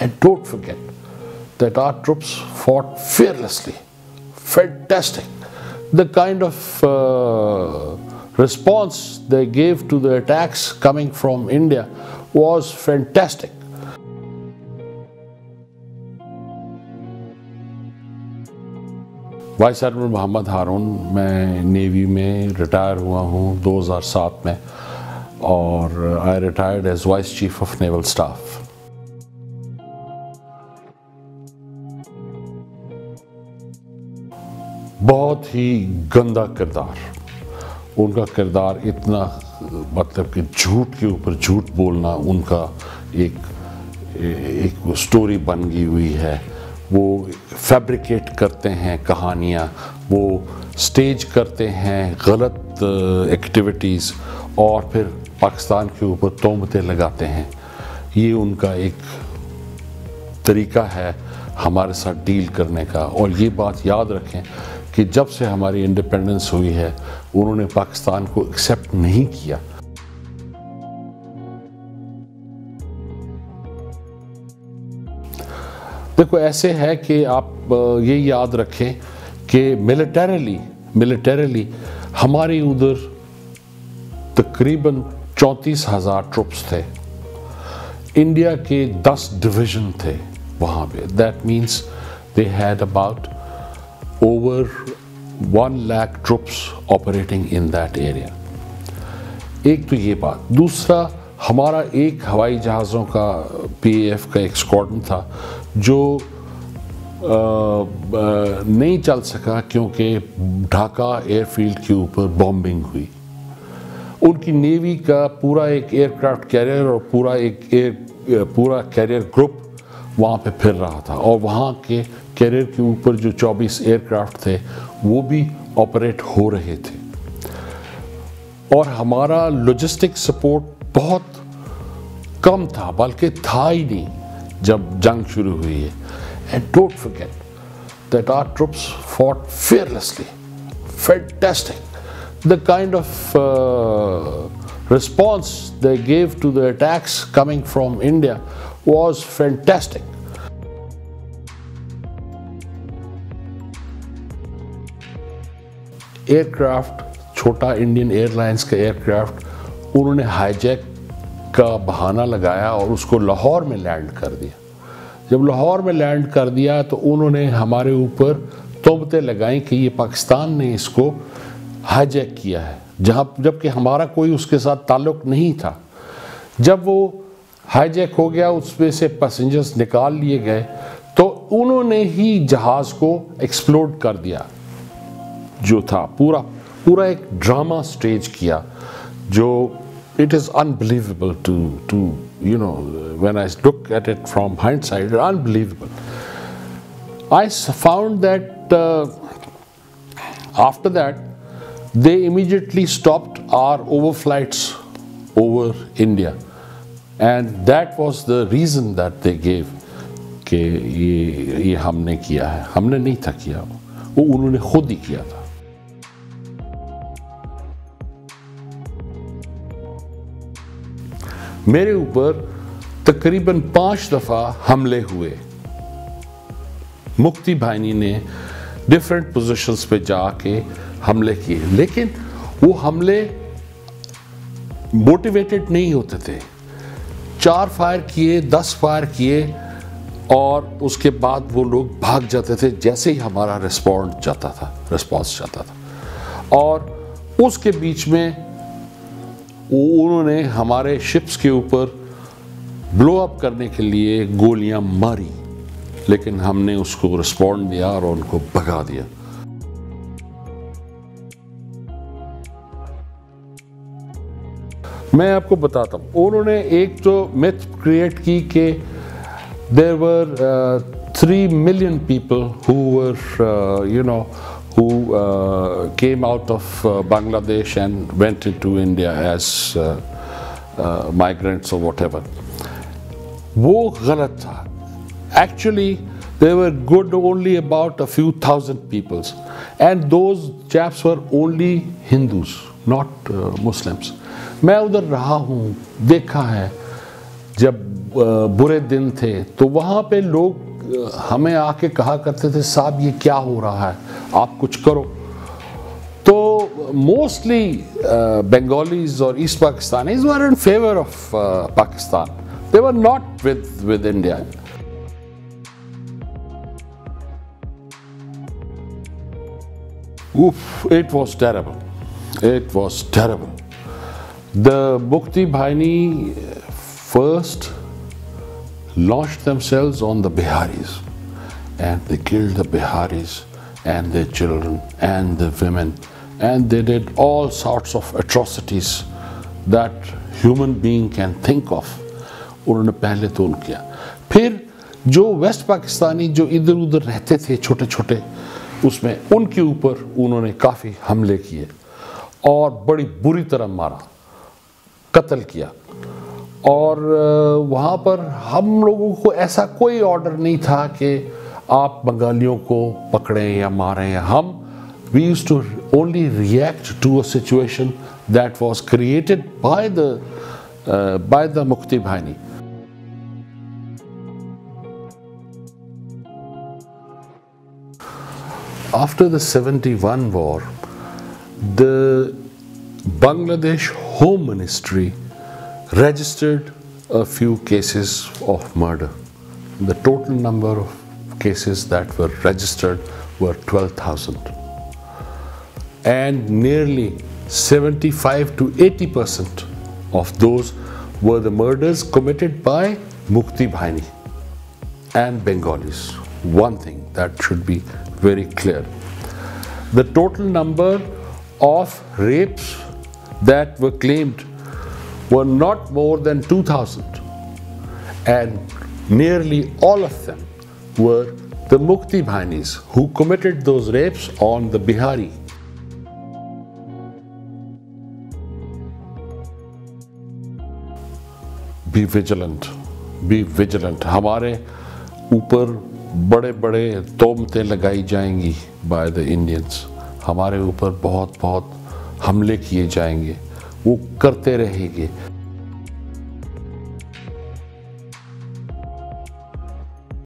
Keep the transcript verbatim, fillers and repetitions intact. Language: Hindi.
And don't forget that our troops fought fearlessly. Fantastic. The kind of uh, response they gave to the attacks coming from India was fantastic. Vice admiral Mohammad Haroon, मैं नेवी में रिटायर हुआ हूँ दो हज़ार सात में और I retired as vice chief of naval staff. बहुत ही गंदा किरदार, उनका किरदार इतना, मतलब कि झूठ के ऊपर झूठ बोलना उनका एक एक स्टोरी बन गई हुई है। वो फैब्रिकेट करते हैं कहानियाँ, वो स्टेज करते हैं गलत एक्टिविटीज़ और फिर पाकिस्तान के ऊपर तोहमतें लगाते हैं। ये उनका एक तरीका है हमारे साथ डील करने का। और ये बात याद रखें कि जब से हमारी इंडिपेंडेंस हुई है उन्होंने पाकिस्तान को एक्सेप्ट नहीं किया। देखो, ऐसे है कि आप ये याद रखें कि मिलिटरीली मिलिटरीली हमारी उधर तकरीबन चौंतीस हज़ार ट्रुप्स थे, इंडिया के दस डिवीज़न थे वहाँ पे। That means they had about over one lakh troops operating in that area. एक तो ये बात। दूसरा, हमारा एक हवाई जहाज़ों का पीएएफ का एक स्क्वाड्रन था जो आ, आ, नहीं चल सका क्योंकि ढाका एयरफील्ड के ऊपर बॉम्बिंग हुई। उनकी नेवी का पूरा एक एयरक्राफ्ट कैरियर और पूरा एक एयर पूरा कैरियर ग्रुप वहाँ पे फिर रहा था और वहाँ के कैरियर के ऊपर जो चौबीस एयरक्राफ्ट थे वो भी ऑपरेट हो रहे थे। और हमारा लॉजिस्टिक सपोर्ट बहुत कम था, बल्कि था ही नहीं जब जंग शुरू हुई है। And don't forget that our troops fought fearlessly. Fantastic. The kind of response they gave to the attacks coming from India was fantastic. Aircraft, छोटा इंडियन एयरलाइंस का एयरक्राफ्ट उन्होंने हाईजैक का बहाना लगाया और उसको लाहौर में लैंड कर दिया। जब लाहौर में लैंड कर दिया तो उन्होंने हमारे ऊपर तोहमतें लगाई कि ये पाकिस्तान ने इसको हाईजैक किया है, जहाँ जबकि हमारा कोई उसके साथ ताल्लुक़ नहीं था। जब वो हाईजैक हो गया, उसमें से पैसेंजर्स निकाल लिए गए तो उन्होंने ही जहाज़ को एक्सप्लोड कर दिया। जो था पूरा पूरा एक ड्रामा स्टेज किया जो it is unbelievable to to you know when I look at it from hindsight, unbelievable. I found that uh, after that they immediately stopped our overflights over India, and that was the reason that they gave कि ये ये हमने किया है। हमने नहीं था किया, वो उन्होंने खुद ही किया था। मेरे ऊपर तकरीबन पांच दफ़ा हमले हुए। मुक्ति भाईनी ने डिफरेंट पोजीशंस पे जाके हमले किए, लेकिन वो हमले मोटिवेटेड नहीं होते थे। चार फायर किए, दस फायर किए और उसके बाद वो लोग भाग जाते थे जैसे ही हमारा रिस्पॉन्ड जाता था रिस्पॉन्स जाता था। और उसके बीच में उन्होंने हमारे शिप्स के ऊपर ब्लो अप करने के लिए गोलियां मारी, लेकिन हमने उसको रिस्पॉन्ड दिया और उनको भगा दिया। मैं आपको बताता हूँ, उन्होंने एक तो मिथ क्रिएट की कि there were three million people who were you know who uh, came out of uh, Bangladesh and went into India as uh, uh, migrants or whatever. वो गलत था। Actually, there were good only about a few thousand peoples, and those chaps were only Hindus, not uh, Muslims. मैं उधर रहा हूँ, देखा है, जब बुरे दिन थे तो वहाँ पे लोग हमें आके कहा करते थे, साहब ये क्या हो रहा है, आप कुछ करो। तो मोस्टली बंगालीज और East Pakistanis were in favour of Pakistan, they were not with with India. Oof, it was terrible. It was terrible. The Mukti Bahini first launched themselves on the Biharis, and they killed the Biharis and their children and the women, and they did all sorts of atrocities that human being can think of. उन्होंने पहले तो किया, फिर जो वेस्ट पाकिस्तानी जो इधर उधर रहते थे छोटे छोटे, उसमें उनके ऊपर उन्होंने काफ़ी हमले किए और बड़ी बुरी तरह मारा, कत्ल किया। और वहाँ पर हम लोगों को ऐसा कोई ऑर्डर नहीं था कि आप बंगालियों को पकड़ें या मारें। हम we use to only react to a situation that was created by the by the Mukti Bahini. After the seventy-one war, the Bangladesh Home Ministry registered a few cases of murder. The total number of cases that were registered were twelve thousand. And nearly seventy-five to eighty percent of those were the murders committed by Mukti Bahini and Bengalis. One thing that should be very clear. The total number of rapes that were claimed were not more than two thousand, and nearly all of them were the Mukti Bahinis who committed those rapes on the Bihari. Be vigilant, be vigilant. हमारे ऊपर बड़े बड़े तोमतें लगाई जाएंगी बाय द इंडियंस, हमारे ऊपर बहुत बहुत हमले किए जाएंगे, वो करते रहेंगे।